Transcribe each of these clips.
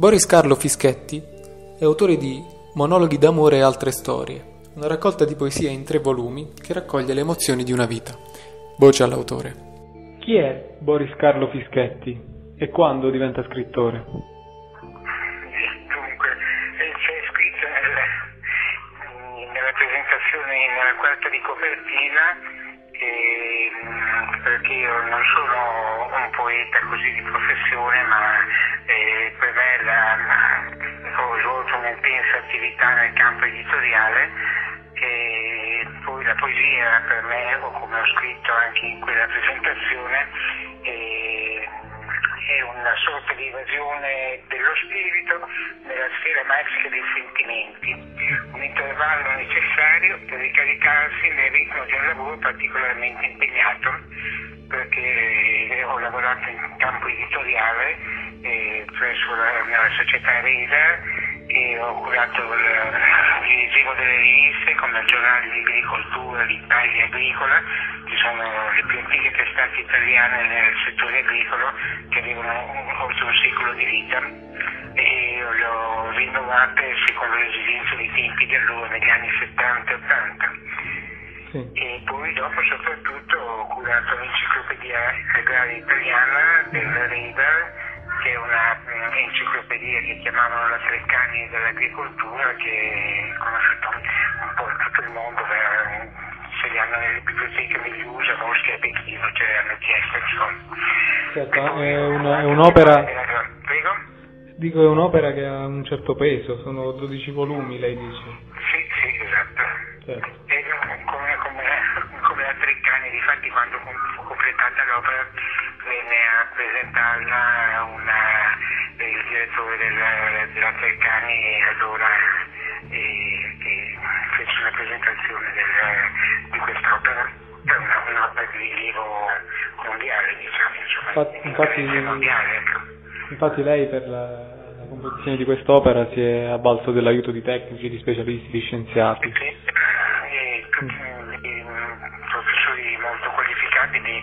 Boris Carlo Fischetti è autore di Monologhi d'amore e altre storie, una raccolta di poesie in 3 volumi che raccoglie le emozioni di una vita. Voce all'autore. Chi è Boris Carlo Fischetti e quando diventa scrittore? Dunque, c'è scritto nella presentazione, nella quarta di copertina, perché io non sono un poeta così di professione, ma per me ho svolto un'intensa attività nel campo editoriale, che poi la poesia era per me, o come ho scritto anche in quella presentazione, è una sorta di evasione dello spirito nella sfera magica dei sentimenti, un intervallo necessario per ricaricarsi nel ritmo di un lavoro particolarmente impegnato, perché ho lavorato in campo editoriale presso la società Reda, e ho curato il disegno delle riviste come il giornale di agricoltura, l'Italia agricola, che sono le più antiche testate italiane nel settore agricolo, che avevano oltre un secolo di vita, e le ho rinnovate secondo le esigenze dei tempi di allora, negli anni 70-80. Sì. E poi dopo soprattutto ho curato l'enciclopedia agraria italiana della Reda, che è una enciclopedia che chiamavano la Treccani dell'agricoltura, che è conosciuta un po' in tutto il mondo, se li hanno nelle biblioteche negli USA, Mosca e Pechino, ce le hanno chieste, insomma. Certo, è un'opera. Prego? Dico, è un'opera che ha un certo peso, sono 12 volumi, lei dice. Sì, esatto. Certo. E come la Treccani, difatti, quando fu completata l'opera, venne a presentarla il direttore della Treccani, allora, che fece una presentazione di quest'opera, che è un'opera di rilievo mondiale, diciamo, infatti lei per la composizione di quest'opera si è avvalso dell'aiuto di tecnici, di specialisti, di scienziati. Sì. Professori molto qualificati di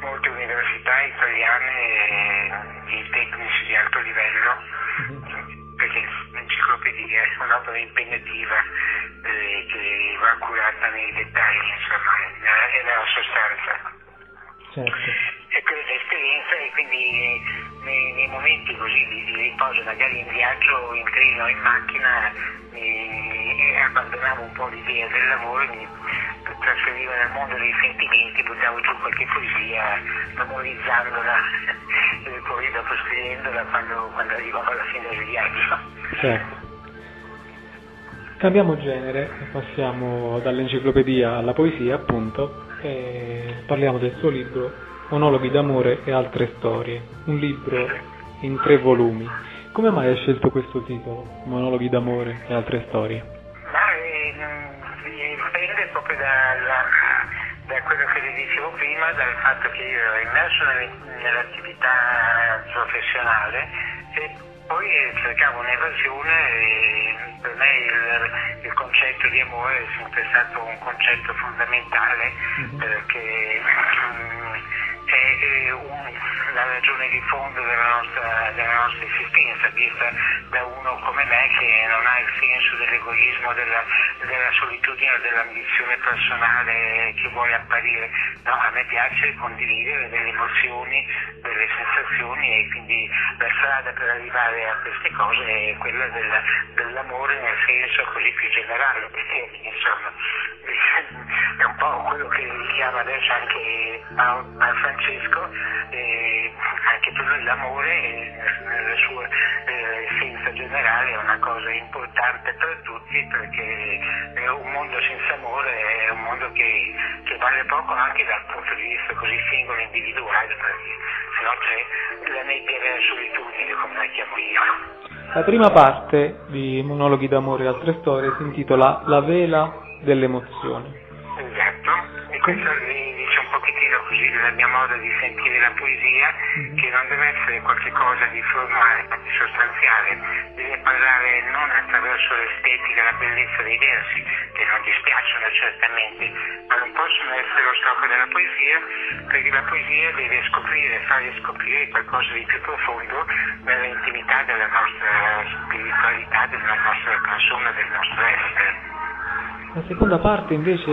molte università italiane, di tecnici di alto livello, perché l'enciclopedia è un'opera impegnativa che va curata nei dettagli, insomma, e nella sostanza. Certo. E questa esperienza, e quindi nei momenti così di riposo, magari in viaggio, in treno, in macchina, abbandonavo un po' l'idea del lavoro e mi trasferivo nel mondo dei sentimenti, buttavo giù qualche poesia, memorizzandola, e poi dopo scrivendola quando arrivavo alla fine del viaggio. Certo. Cambiamo genere e passiamo dall'enciclopedia alla poesia, appunto, e parliamo del suo libro Monologhi d'amore e altre storie, un libro in 3 volumi. Come mai hai scelto questo titolo, Monologhi d'amore e altre storie? Dipende proprio da quello che vi dicevo prima, dal fatto che io ero immerso nell'attività professionale e poi cercavo un'evasione, e per me il concetto di amore è sempre stato un concetto fondamentale, perché è la ragione di fondo della nostra esistenza, vista da uno come me che non ha il senso dell'egoismo, della solitudine o dell'ambizione personale che vuole apparire. No, a me piace condividere delle emozioni, delle sensazioni, e quindi la strada per arrivare a queste cose è quella dell'amore nel senso così più generale, insomma. È un po' quello che richiama adesso anche a Francesco, anche per lui l'amore nella sua essenza generale è una cosa importante per tutti, perché un mondo senza amore è un mondo che vale poco, anche dal punto di vista così singolo e individuale, perché se no c'è la nebbia della solitudine, come la chiamo io. La prima parte di Monologhi d'amore e altre storie si intitola La vela dell'emozione. Esatto, e questo dice un pochettino così della mia moda di sentire la poesia, che non deve essere qualche cosa di formale, di sostanziale, deve parlare non attraverso l'estetica, la bellezza dei versi, che non dispiacciono certamente, ma non possono essere lo scopo della poesia, perché la poesia deve scoprire, fare scoprire qualcosa di più profondo nell'intimità della nostra radicati nella nostra persona e del nostro essere. La seconda parte invece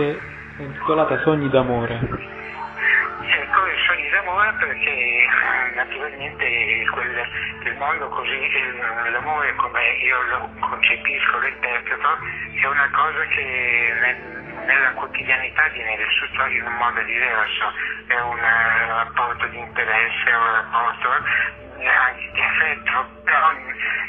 è intitolata Sogni d'amore. Ecco, i sogni d'amore perché naturalmente il mondo così, l'amore come io lo concepisco, lo interpreto, è una cosa che nella quotidianità viene vissuta in un modo diverso, è un rapporto di interesse, è un rapporto anche di affetto, però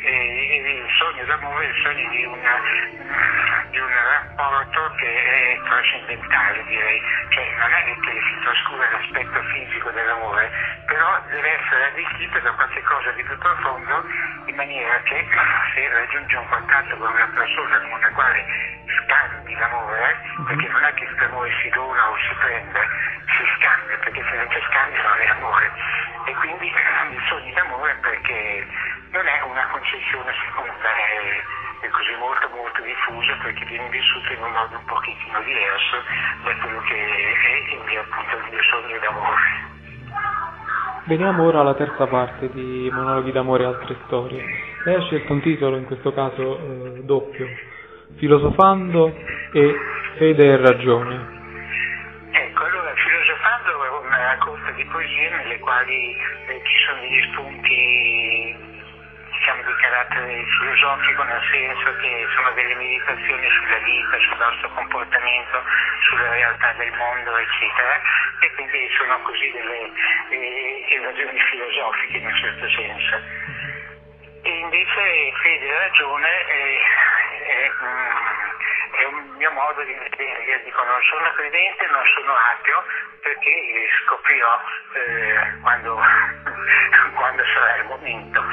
il sogno d'amore è il sogno di un rapporto che è trascendentale, direi, cioè non è che si trascura l'aspetto fisico dell'amore, però deve essere arricchito da qualche cosa di più profondo, in maniera che se raggiunge un contatto con una persona con la quale scambi l'amore, perché non è che l'amore si dona o si prende, si scambia, perché se non c'è scambio non è amore, e quindi il sogno d'amore perché non è una concezione seconda, è così molto molto diffusa perché viene vissuto in un modo un pochettino diverso da quello che è il mio, appunto, il mio sogno d'amore. Veniamo ora alla terza parte di Monologhi d'amore e altre storie. Lei ha scelto un titolo in questo caso doppio, Filosofando e Fede e ragione. Ecco, allora Filosofando è una raccolta di poesie nelle quali ci sono degli spunti, diciamo, di carattere filosofico, nel senso che sono delle meditazioni sulla vita, sul nostro comportamento, sulla realtà del mondo, eccetera, e quindi sono così delle ragioni filosofiche in un certo senso. E invece Fede e ragione è un mio modo di vedere. Io dico, non sono credente, non sono ateo, perché scoprirò quando sarà il momento,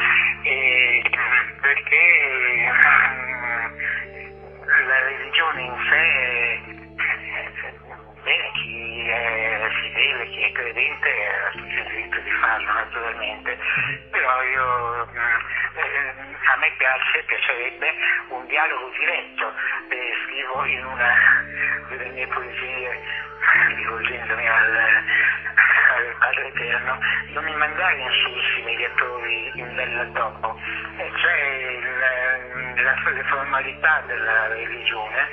perché la religione in sé, bene, chi è fedele, chi è credente ha tutto il diritto di farlo naturalmente, però io a me piacerebbe un dialogo diretto. Scrivo in una delle mie poesie, rivolgendomi al Padre Eterno: non mi mandare insulsi mediatori in bella dopo, cioè le formalità della religione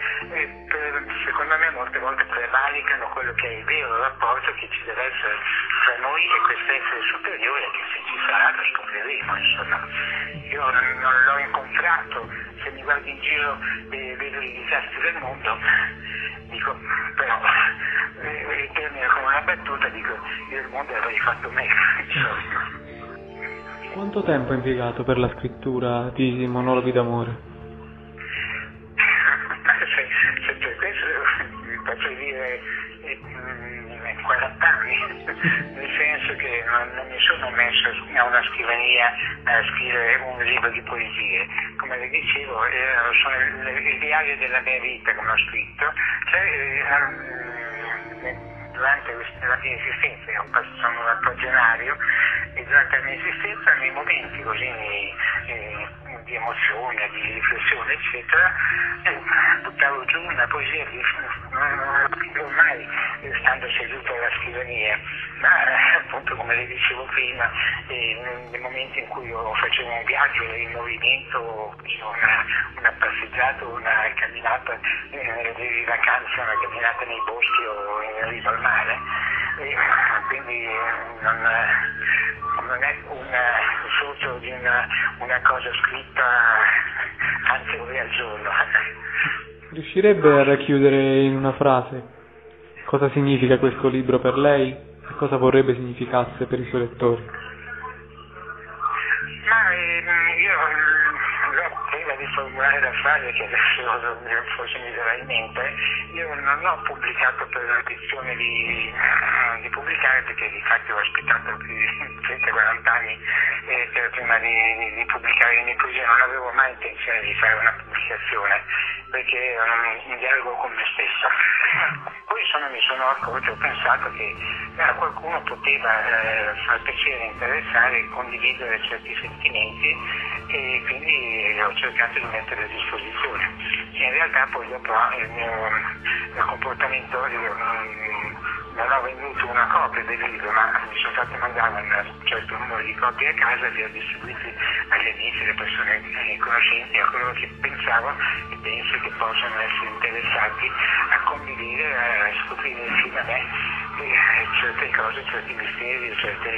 secondo me molte volte prevalicano quello che è il vero rapporto che ci deve essere tra noi e quest'essere superiore, che se ci sarà lo scopriremo, insomma. Io non l'ho incontrato, se mi guardo in giro vedo i disastri del mondo, dico, però termino con una battuta, dico, io il mondo l'avrei fatto meglio, insomma. Quanto tempo è impiegato per la scrittura di Monologhi d'amore? Se per questo potrei dire 40 anni, nel senso che non mi sono messo a una scrivania a scrivere un libro di poesie. Come le dicevo, sono il diario della mia vita, come ho scritto. Durante la mia esistenza, io sono un attagionario, e durante la mia esistenza, nei momenti così di emozione, di riflessione, eccetera, buttavo giù una poesia che non scrivo mai stando seduto alla scrivania, ma appunto, come le dicevo prima, nei momenti in cui io facevo un viaggio in movimento, una passeggiata, una camminata di vacanza, una camminata nei boschi o in riva al mare, quindi non è frutto di una cosa scritta anche ore al giorno. Riuscirebbe a racchiudere in una frase cosa significa questo libro per lei e cosa vorrebbe significasse per i suoi lettori? Ma io prima di formulare la frase, che adesso forse mi verrà in mente, io non ho pubblicato per l'ambizione di pubblicare, perché di fatto ho aspettato più di 140 anni prima di pubblicare le mie poesie. Non avevo mai intenzione di fare una pubblicazione, perché era un dialogo con me stesso. Poi mi sono accorto, ho pensato che a qualcuno poteva far piacere, interessare e condividere certi sentimenti, e quindi ho cercato di mettere a disposizione. In realtà poi dopo il mio comportamento non ho venduto una copia del libro, ma mi sono fatto mandare un certo numero di copie a casa e li ho distribuiti agli amici, alle persone conoscenti, a coloro che pensavo e penso che possano essere interessati a condividere, a scoprire insieme a me certe cose, certi misteri, certe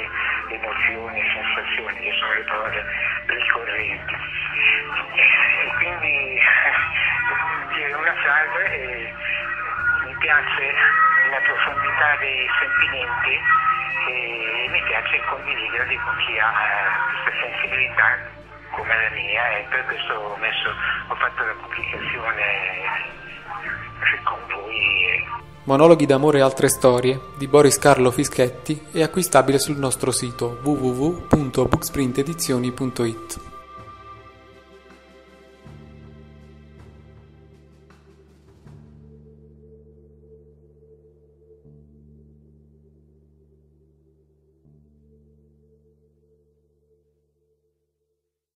emozioni, sensazioni che sono le parole ricorrenti. E quindi dire una frase mi piace la profondità dei sentimenti e mi piace condividerli con chi ha questa sensibilità come la mia, e per questo ho fatto la pubblicazione con voi. Monologhi d'amore e altre storie di Boris Carlo Fischetti è acquistabile sul nostro sito www.booksprintedizioni.it.